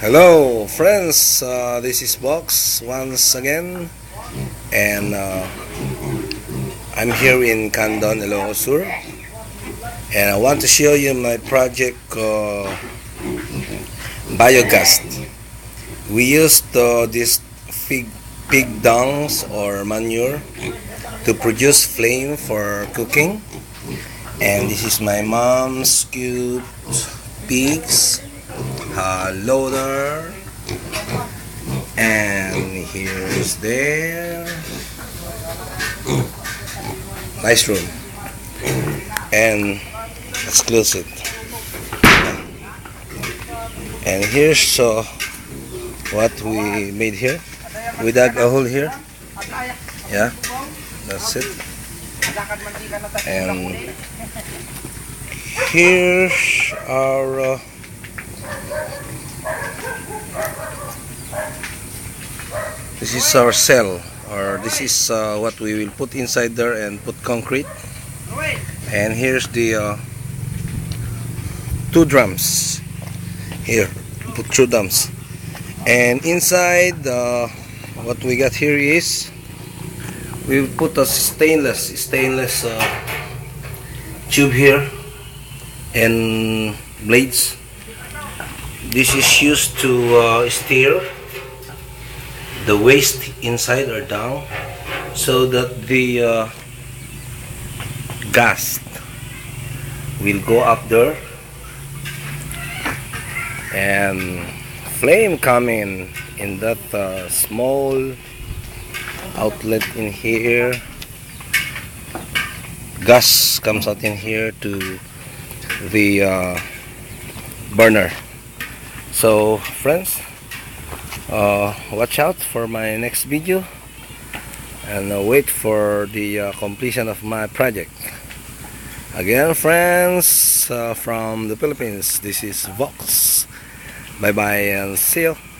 Hello friends, this is Vox once again, and I'm here in Candon, Elogosur, and I want to show you my project biogas. We used this pig dungs or manure to produce flame for cooking, and this is my mom's cute pigs. Loader, and here's there nice room and exclusive. And here's what we made here. We dug a hole here, yeah, that's it. And here's our this is our cell, or this is what we will put inside there and put concrete. And here's the 2 drums here, put 2 drums. And inside what we got here is we will put a stainless tube here and blades. This is used to steer the waste inside or down, so that the gas will go up there and flame come in that small outlet in here. Gas comes out in here to the burner. So friends, watch out for my next video, and wait for the completion of my project. Again friends, from the Philippines, this is Vox. Bye bye and see you.